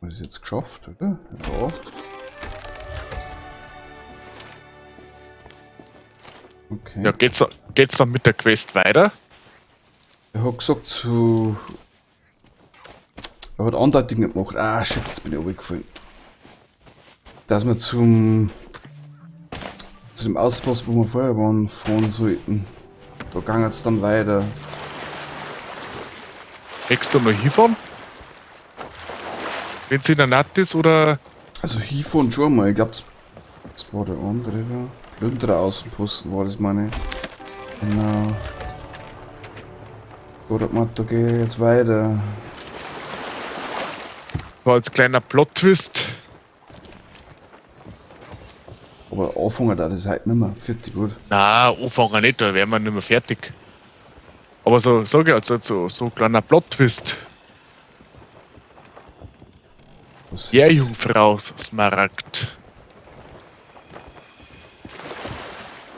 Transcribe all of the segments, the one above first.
Das ist jetzt geschafft, oder? Ja. Okay. Ja, geht's dann mit der Quest weiter? Er hat gesagt zu... Er hat Andeutungen gemacht. Ah, shit, jetzt bin ich runtergefallen. Dass wir zu dem Auspass, wo wir vorher waren, fahren sollten. Da ging es dann weiter. Hättest du mal hinfahren? Wenn es in der Nacht ist, oder? Also hinfahren schon mal. Ich glaube, das war der andere da. Blünderer Außenposten war das, meine ich. Genau. Oder man, da gehe ich jetzt weiter. So, als kleiner Plot-Twist. Aber anfangen da das halt nicht mehr. Fertig, gut. Nein, anfangen nicht, da wären wir nicht mehr fertig. Aber so, sage ich also, so ein kleiner Plot-Twist. Ja, Jungfrau Smaragd.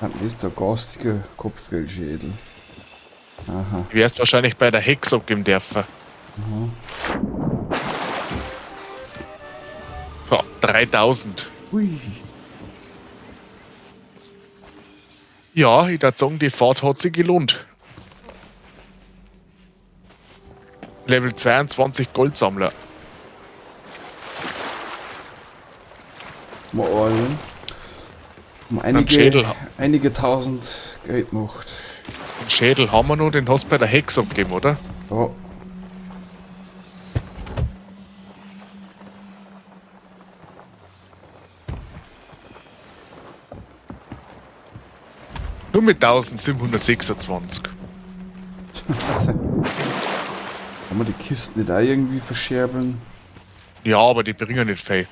Das ist der garstige Kopfgeldschädel. Aha. Du wärst wahrscheinlich bei der Hex abgeben dürfen. So, 3000. Ui. Ja, ich würde sagen, die Fahrt hat sich gelohnt. Level 22 Goldsammler. Mal einige tausend Geld macht. Den Schädel haben wir noch, den hast du bei der Hex abgegeben, oder? Ja. Nur mit 1726. Kann man die Kisten nicht auch irgendwie verscherbeln? Ja, aber die bringen nicht viel.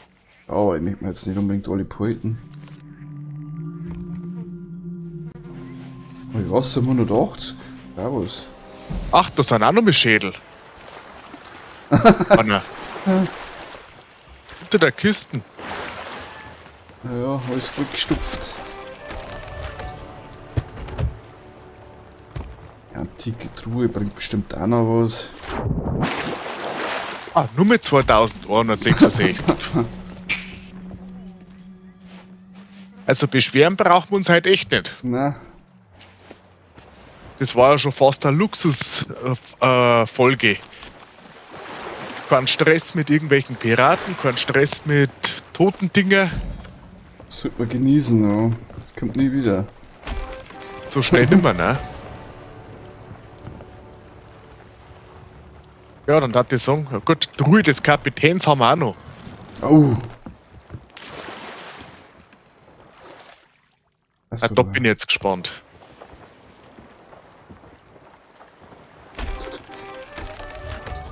Aber ich möchte mir jetzt nicht unbedingt alle Pulten. Oh, was, 180? Ja, was? Ach, das sind auch noch mit Schädel. Anna. Hinter der Kisten. Ja, alles voll gestopft. Die antike Truhe bringt bestimmt auch noch was. Ah, nur mit 2166. Also beschweren brauchen wir uns halt echt nicht. Na. Das war ja schon fast eine Luxus-Folge. Kein Stress mit irgendwelchen Piraten, kein Stress mit Totendinger. Das wird man genießen, ja. Das kommt nie wieder. So schnell nimmer, ne? Ja, dann darf ich sagen, ja gut, die Ruhe des Kapitäns haben wir auch noch. Oh. Ah, da bin ich jetzt gespannt.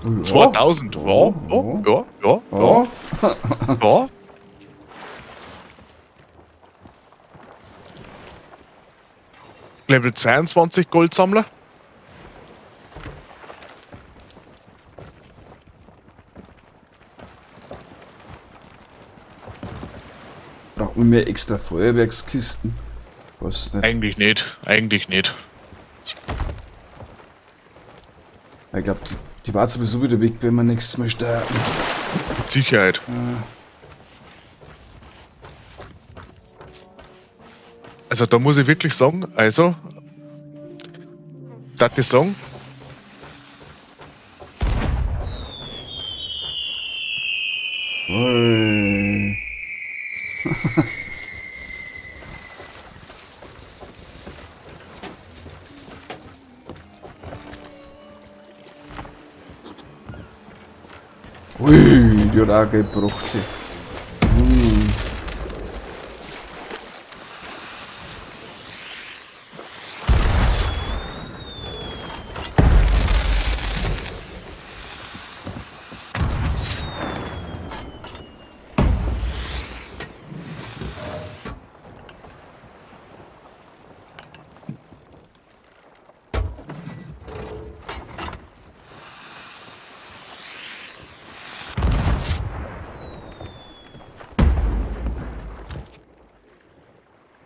Ja. 2000, ja, ja, ja, ja, ja, ja. Level 22 Goldsammler. Braucht man mehr extra Feuerwerkskisten? Was nicht? Eigentlich nicht, eigentlich nicht. Ich glaube, die war sowieso wieder weg, wenn wir nichts mehr starten. Mit Sicherheit. Also da muss ich wirklich sagen, also... Das ist Song. Die hat auch Geld gebraucht.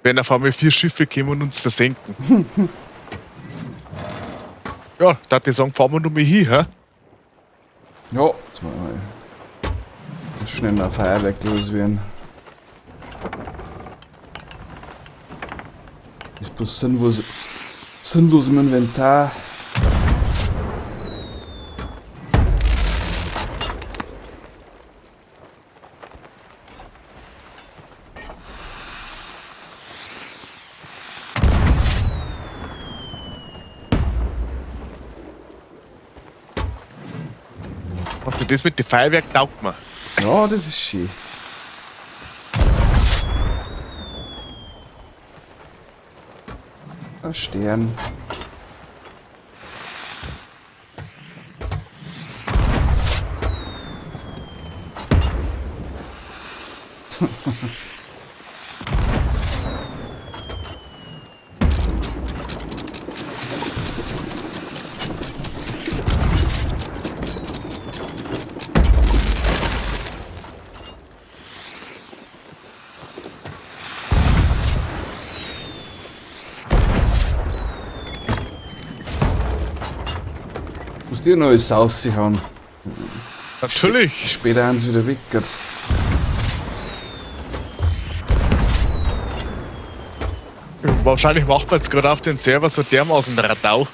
Wenn auf einmal 4 Schiffe kommen und uns versenken. Ja, da hat die sagen, fahren wir nur mal hin, hä? Ja, zweimal. Schnell mal Feuerwerk loswerden. Ist bloß sinnlos im Inventar. Das mit dem Feuerwerk taugt mir. Ja, das ist schön. Ein Stern. Dir noch alles raushauen. Natürlich! Später haben sie wieder weg. Gott. Wahrscheinlich macht man jetzt gerade auf den Server so dermaßen Radau.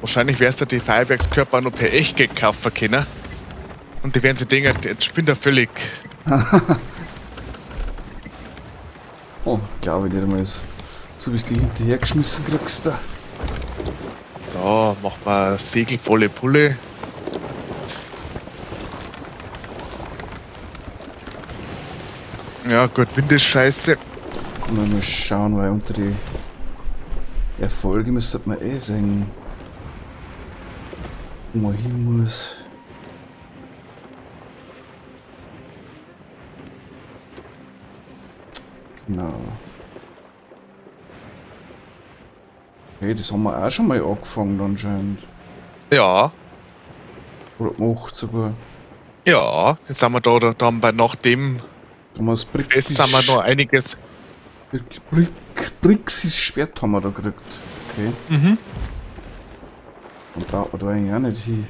Wahrscheinlich wärst du die Feuerwerkskörper noch per Echtgeld kaufen können. Und die werden so Dinger, jetzt spinnt er völlig. Oh, glaube ich nicht einmal so bist du hinterher geschmissen kriegst da. Da, mach mal Segel volle Pulle. Ja gut, Wind ist scheiße. Man muss schauen, weil unter die Erfolge müsste man eh sehen, wo man hin muss. Genau. Hey, das haben wir auch schon mal angefangen anscheinend. Ja. Oder gemacht sogar. Ja, jetzt haben wir da dann bei nach dem... Das Brixis haben wir noch einiges... Brixis Schwert haben wir da gekriegt. Okay. Mhm. Und da braucht man da eigentlich auch nicht hin.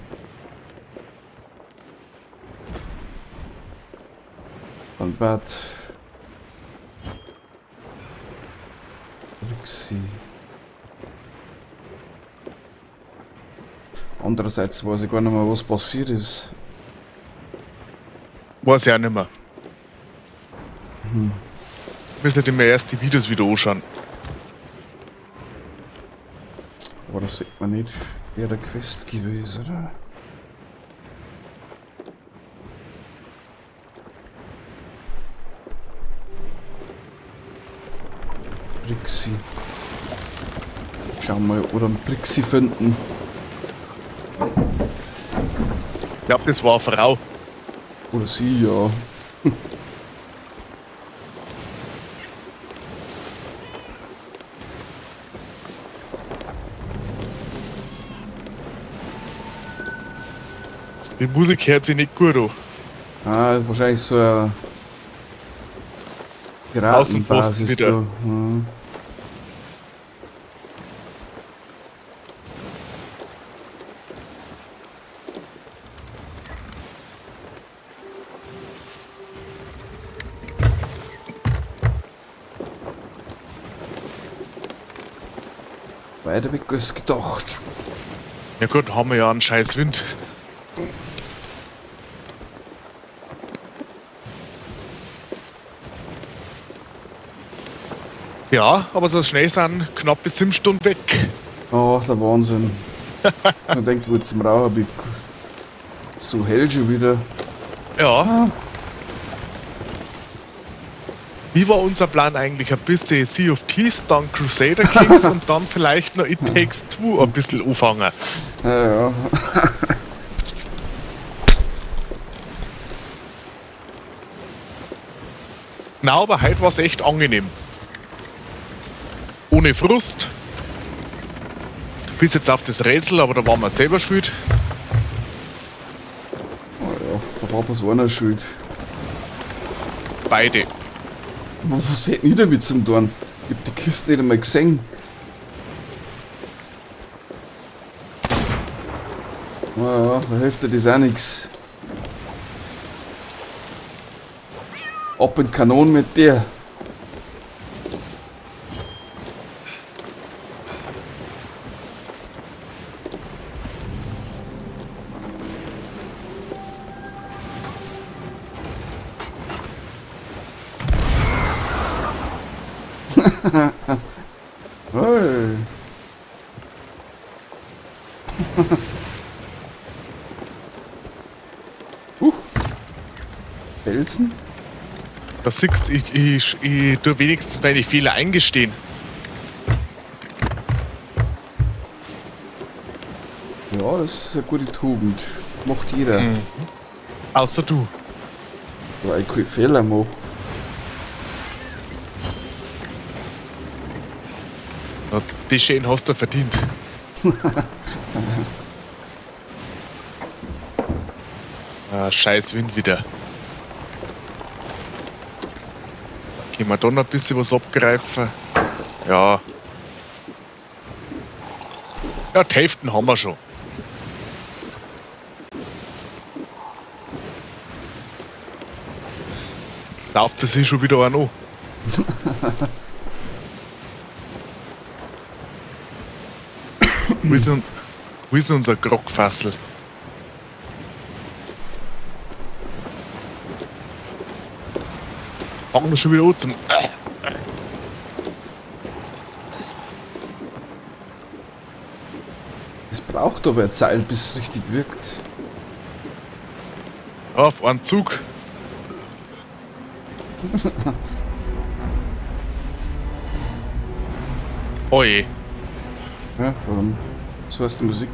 Und bad. Andererseits weiß ich gar nicht mehr, was passiert ist. Weiß ich auch nicht mehr. Hm. Müssen wir mir erst die Videos wieder anschauen. Aber das sieht man nicht. Wäre der Quest gewesen, oder? Brixi. Schauen wir mal, oder einen Brixi finden. Ich glaube, das war eine Frau. Oder sie, ja. Die Musik hört sich nicht gut an. Ah, wahrscheinlich so ein... Piratenbasis wieder. Da. Hm. Weiter weg als gedacht. Ja gut, haben wir ja einen scheiß Wind. Ja, aber so schnell sind knapp bis 7 Stunden weg. Oh, der Wahnsinn. Man denkt, wo zum Raucherbick. So hell schon wieder. Ja. Wie war unser Plan eigentlich? Ein bisschen Sea of Thieves, dann Crusader Kings und dann vielleicht noch It Takes Two ein bisschen anfangen. Ja, ja. Na, aber heute war es echt angenehm. Ohne Frust. Bis jetzt auf das Rätsel, aber da waren wir selber schuld. Oh ja, da war bloß einer schuld. Beide. Was hätten ich damit zum tun? Ich hab die Kiste nicht einmal gesehen. Naja, da hilft das auch nichts. Ab in Kanon mit dir. Hey. Felsen? Was siehst du? Ich tue wenigstens meine Fehler eingestehen. Ja, das ist eine gute Tugend. Macht jeder. Mhm. Außer du. Weil ich keine Fehler mache. Die schön hast du verdient. Ah, scheiß Wind wieder. Gehen wir dann ein bisschen was abgreifen. Ja. Ja, die Hälften haben wir schon. Lauft das hier schon wieder an. An. Wo ist unser Grockfassel? Fangen wir schon wieder an zum. Es braucht aber eine Zeit, bis es richtig wirkt. Auf einen Zug! Oje! Ja, warum? Das war's die Musik.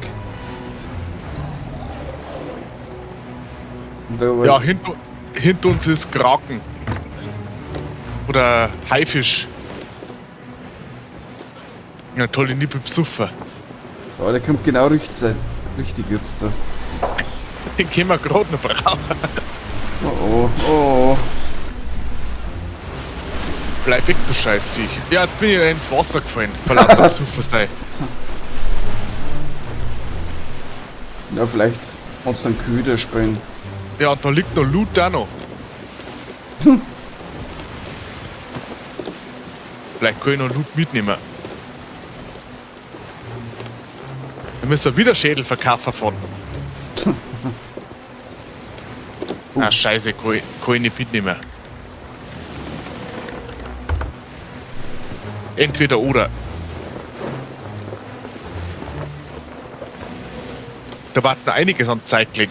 Ja, hinter uns ist Kraken. Oder Haifisch. Ja, tolle Nippe Psuffer. Ja, der kommt genau richtig sein. Richtig jetzt da. Den können wir gerade noch brauchen. Oh oh, oh. Bleib weg, du Scheißviech. Ja, jetzt bin ich ins Wasser gefallen. Verlassen der Psuffer sei. Ja, vielleicht uns dann Köder springen. Ja, da liegt noch Loot da noch. Hm. Vielleicht kann ich noch Loot mitnehmen. Wir müssen wieder Schädel verkaufen von. Ah, scheiße, kann ich nicht mitnehmen. Entweder oder. Da warten einiges an Zeitling.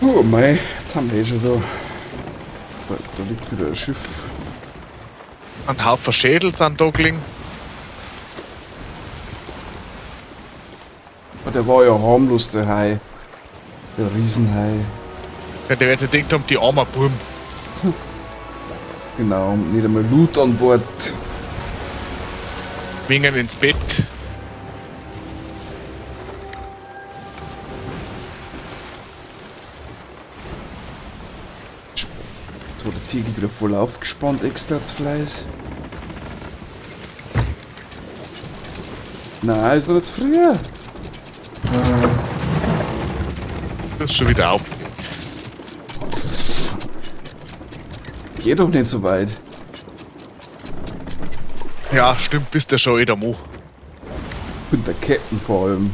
Oh mei, jetzt haben wir eh schon da. Da liegt wieder ein Schiff. Ein Haufen Schädel sind da gelegen. Oh, der war ja harmlos, der Hai. Der Riesenhai. Ja, der wird sich denkt um die armen Burm. Genau, nicht einmal Loot an Bord. Wingen ins Bett. Ziegel wieder voll aufgespannt, extra als Fleiß. Nein, ist noch zu früh. Das ist schon wieder auf. Geh doch nicht so weit. Ja, stimmt, bist du schon wieder mo. Und der Captain vor allem.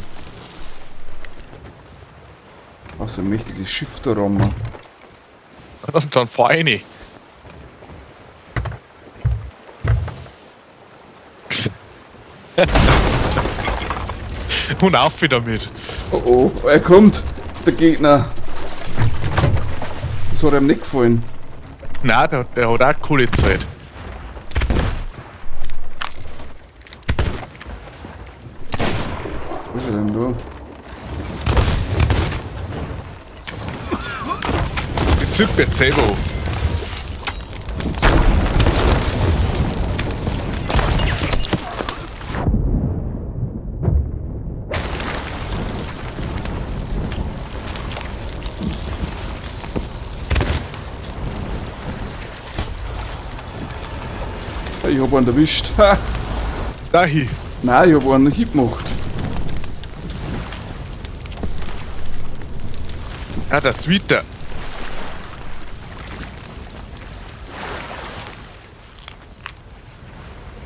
Was so ein mächtiges Schiff da rum. Und dann fahr ich. Und auf wieder mit. Oh oh, er kommt, der Gegner. Das hat ihm nicht gefallen. Nein, der hat auch coole Zeit. Wo ist er denn da? Super Zebo. Ich hab einen erwischt. Ha! Ist da hin? Nein, ich hab einen Hieb gemacht. Ah, das wieder.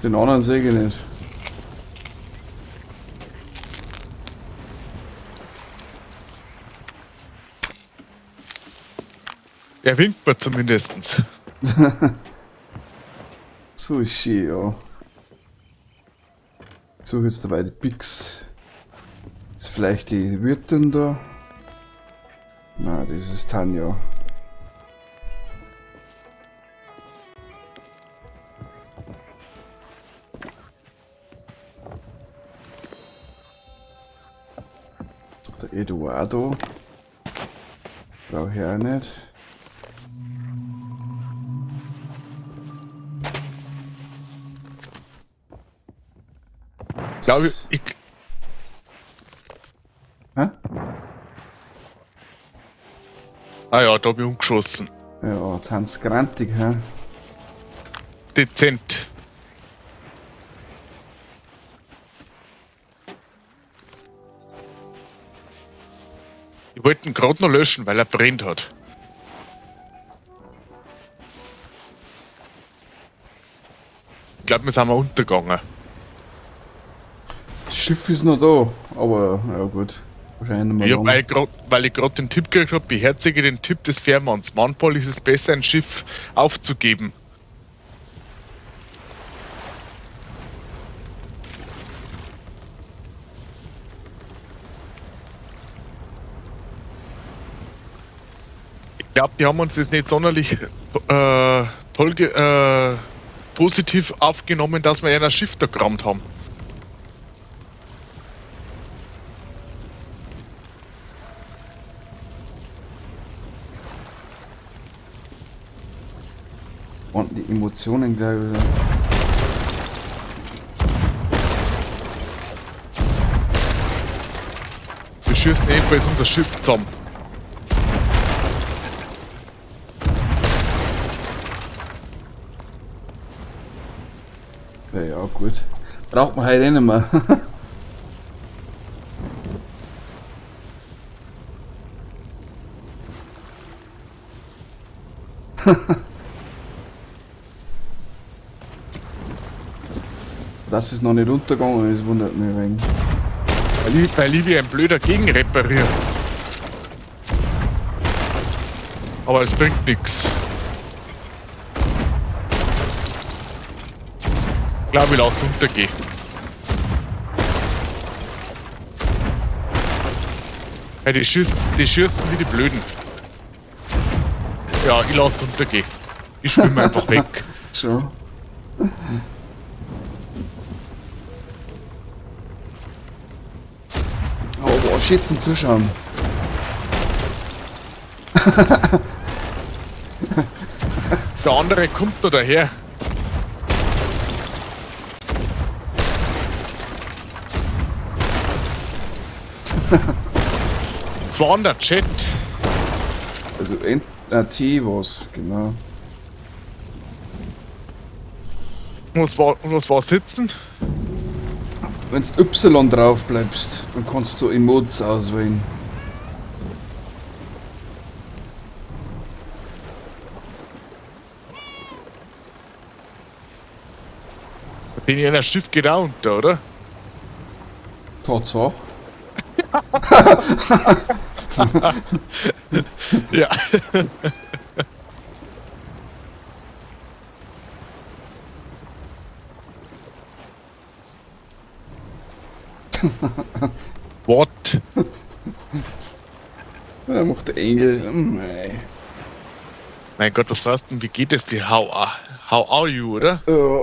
Den anderen sehe ich nicht. Er winkt mir zumindest. So schön, ja. Ich suche jetzt dabei die Picks. Ist vielleicht die Wirtin da? Na, das ist Tanja. Der Eduardo. Brauche ich auch nicht. Glaube ich. Hä? Ah ja, da hab ich umgeschossen. Ja, jetzt sind sie grantig, hä? Dezent. Ich wollte ihn gerade noch löschen, weil er brennt hat. Ich glaube, wir sind mal untergegangen. Das Schiff ist noch da, aber ja gut. Wahrscheinlich nicht mehr lang. Ja, weil ich gerade den Tipp gekriegt habe, beherzige den Tipp des Fährmanns. Manchmal ist es besser, ein Schiff aufzugeben. Ich glaube, die haben uns jetzt nicht sonderlich positiv aufgenommen, dass wir ein Schiff da gerammt haben. Und die Emotionen gleich wieder. Wir schießen ebenfalls unser Schiff zusammen. Ja, ja, gut. Braucht man heute eh nicht mehr. Das ist noch nicht runtergegangen, das wundert mich ein wenig. Weil ich wie ein blöder Gegen repariere. Aber es bringt nichts. Ich glaube, ich lasse es runtergehen. Ja, die schießen wie die Blöden. Ja, ich lasse es runtergehen. Ich schwimme einfach weg. Schon. Shit zum Zuschauen. Der andere kommt da daher. Zwar an der Chat. Also NT was, genau. Was war sitzen? Wenn du Y drauf bleibst, dann kannst du Emotes auswählen. Bin ich in ein Schiff geraunt, oder? Tatsache. Ja. What? Er macht der Engel. Nein. Mein Gott, was war's denn? Wie geht es dir? How are you, oder? Ja.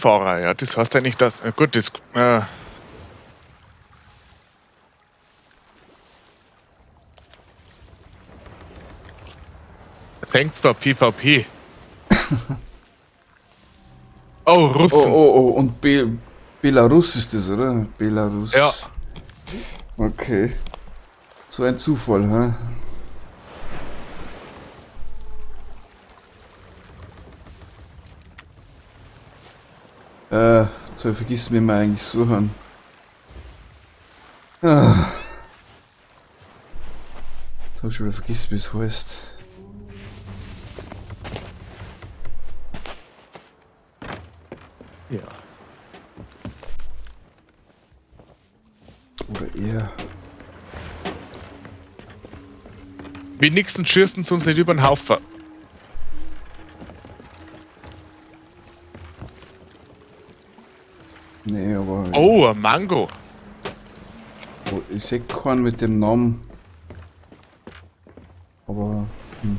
Fahrer, ja, das heißt ja nicht, dass. Gut, das. Thanks for PvP. Oh, Russen. Oh, und Belarus ist das, oder? Belarus. Ja. Okay. So ein Zufall, hä? So vergisst mir mal eigentlich suchen. Ah. Das hab ich schon wieder vergisst, wie es heißt. Ja. Oder eher. Wenigstens schießen sie uns nicht über den Haufen. Nee, aber... Oh, ein Mango! Oh, ich sehe keinen mit dem Namen. Aber... Hm.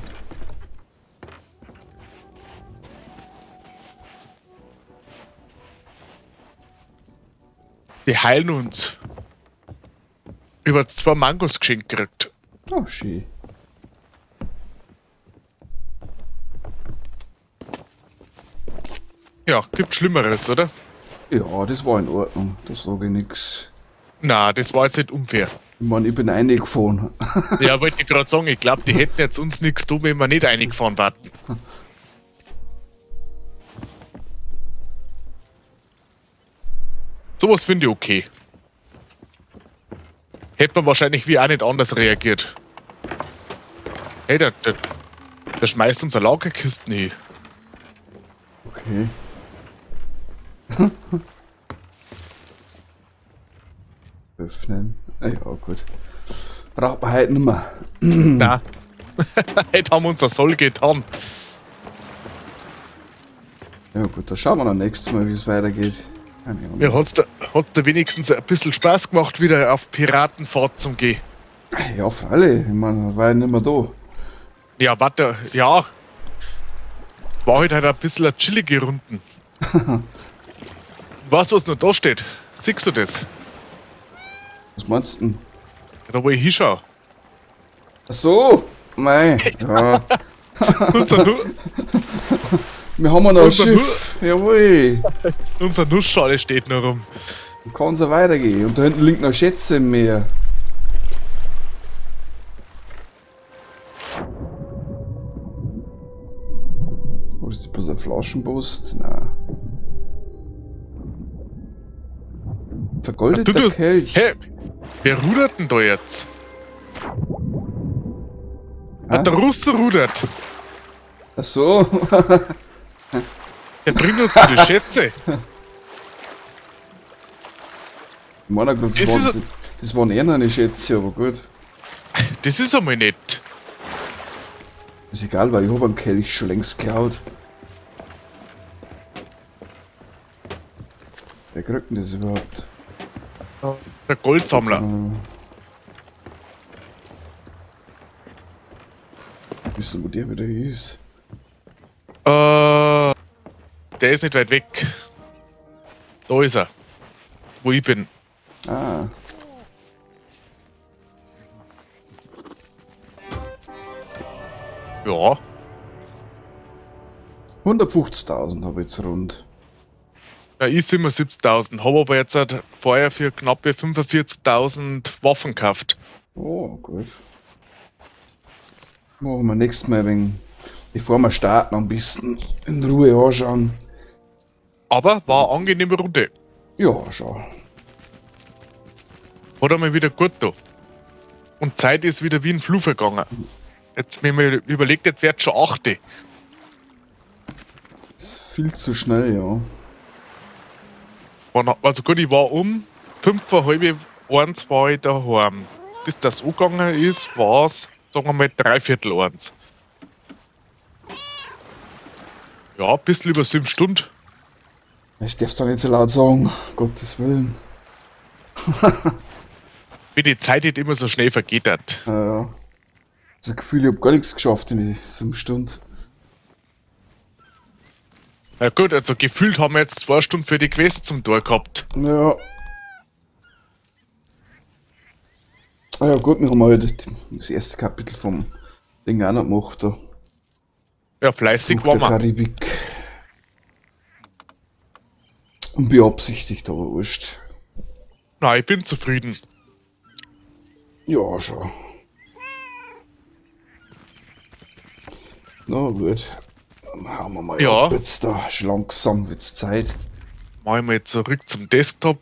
Die heilen uns. Über 2 Mangos geschenkt gekriegt. Oh, schön. Ja, gibt Schlimmeres, oder? Ja, das war in Ordnung, da sage ich nichts. Na, das war jetzt nicht unfair. Ich meine, ich bin reingefahren. Ja, wollte ich gerade sagen, ich glaube, die hätten jetzt uns nichts tun, wenn wir nicht reingefahren waren. Sowas finde ich okay. Hätte man wahrscheinlich wie auch nicht anders reagiert. Hey, der schmeißt uns eine Lagerkiste hin. Okay. Öffnen. Ah, ja, gut. Braucht man halt nicht mehr. Na. Heute haben wir unser Soll getan. Ja gut, da schauen wir noch nächstes Mal, wie es weitergeht. Mir hat's da wenigstens ein bisschen Spaß gemacht, wieder auf Piratenfahrt zu gehen. Ja, freilich. Ich meine, war ja nicht mehr da. Ja, warte. Ja. War heute halt ein bisschen eine chillige Runden. Weißt du, was noch da steht? Siehst du das? Was meinst du denn? Da wo ich hinschaue. Ach so! Nein! Ja. Unser wir haben noch ein Schiff! Jawohl! Unser Nussschale steht noch rum. Dann kann so weitergehen. Und da hinten liegt noch Schätze im Meer. Oder ist das bloß ein Flaschenpost? Nein. Vergoldeter Kelch. Hä? Wer rudert denn da jetzt? Ah? Der Russe rudert. Ach so. Der bringt uns die Schätze. Ich meine, das waren eher noch Schätze, aber gut. Das ist einmal nett. Ist egal, weil ich habe einen Kelch schon längst geklaut. Wer kriegt denn das überhaupt? Der Goldsammler. Wissen, wo der wieder ist? Der ist nicht weit weg. Da ist er. Wo ich bin. Ah. Ja. 150.000 habe ich jetzt rund. Ja, ich 77.000, habe aber jetzt vorher für knappe 45.000 Waffen gekauft. Oh, gut. Machen wir nächstes Mal wegen, bevor wir starten, ein bisschen in Ruhe anschauen. Aber war eine angenehme Runde. Ja, schon. Hat einmal wieder gut da. Und Zeit ist wieder wie ein Flug vergangen. Jetzt, wenn man überlegt, jetzt wird schon 8. Das ist viel zu schnell, ja. Also gut, ich war um 5:30 war ich daheim. Bis das angegangen ist, war es, sagen wir mal, 3/4. Ja, ein bisschen über 7 Stunden. Ich darf es doch nicht so laut sagen, Gottes Willen. Wie die Zeit nicht immer so schnell vergeht hat. Ja. Das Gefühl, ich habe gar nichts geschafft in die 7 Stunden. Na gut, also gefühlt haben wir jetzt 2 Stunden für die Quest zum Tor gehabt. Ja. Ah ja gut, wir haben heute halt das erste Kapitel vom Ding auch noch gemacht. Da. Ja, fleißig war man. Karibik. Unbeabsichtigt, aber wurscht. Nein, ich bin zufrieden. Ja, schon. Na gut. Dann hauen wir mal ab, jetzt da. Schon langsam wird's Zeit. Machen wir jetzt zurück zum Desktop.